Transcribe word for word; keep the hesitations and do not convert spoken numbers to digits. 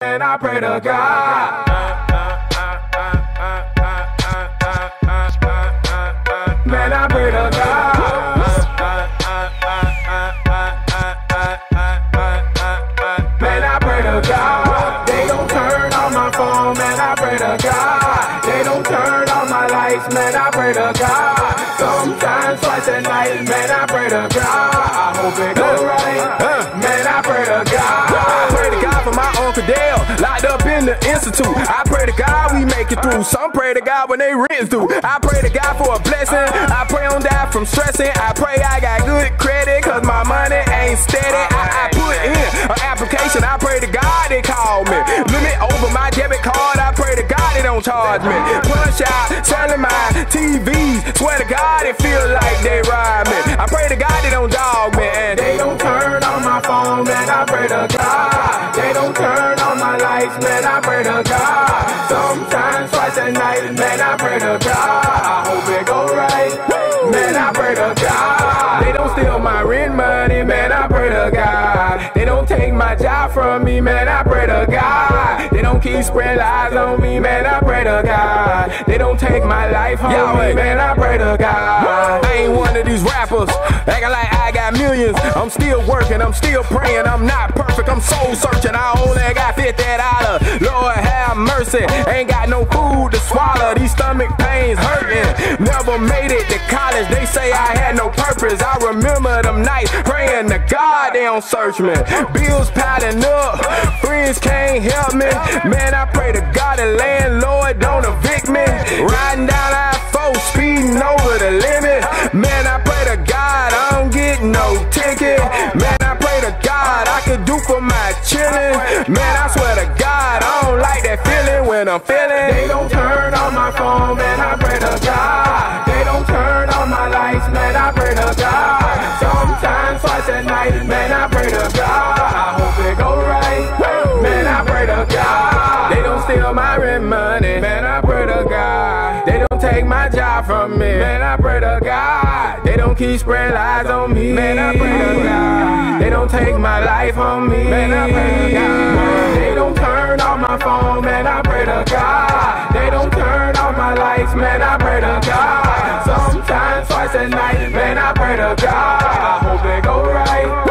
And I pray to God. Man, I pray to God. Man, I pray to God. They don't turn on my phone, man, I pray to God. They don't turn on my lights, man, I pray to God. Sometimes twice a night, man, I pray to God. I hope it goes right, man, I pray to God. Locked up in the institute, I pray to God we make it through. Some pray to God when they rents due. I pray to God for a blessing. I pray on that from stressing. I pray I got good credit, cause my money ain't steady. I, I put in an application, I pray to God they call me. Limit over my debit card, I pray to God they don't charge me. Punch out, selling my T Vs, swear to God it feel like they ride me. I pray to God they don't dog me, and they don't turn on my phone, man, I pray to God. They don't turn man, I pray to God. Sometimes twice a night, man, I pray to God. I hope it go right, man, I pray to God. They don't steal my rent money, man, I pray to God. They don't take my job from me, man, I pray to God. They don't keep spreading lies on me, man, I pray to God. They don't take my life home, yeah, man, I pray to God. I ain't one of these rappers acting like I got millions. I'm still working, I'm still praying, I'm not perfect, I'm soul searching. I only got fifty dollars, Lord have mercy. Ain't got no food to swallow, these stomach pains hurting. Never made it to college, they say I had no purpose. I remember them nights praying to God they don't search me. Bills piling up, friends can't help me. Man, I pray to God the landlord don't evict me. Riding down I four, speeding over the limit. Man, I pray to God I don't get no ticket. Man, I pray to God I could do for my chillin'. Man, I swear to God I don't like that feeling when I'm feeling. They don't turn on my phone, man, I pray to God. They don't turn on my lights, man, I pray to God. Sometimes twice at night, man, I pray to God. I hope it go right, man, I pray to God. They don't steal my rent money, man, I pray to God. They don't take my job from me, man, I pray to God. They don't keep spreading lies on me, man, I pray to God. They don't take my life on me, man, I pray to God. They don't turn on my phone, man, I pray to God. They don't turn on my lights, man, I pray to God. Sometimes twice at night, man, I pray to God. I hope it go right.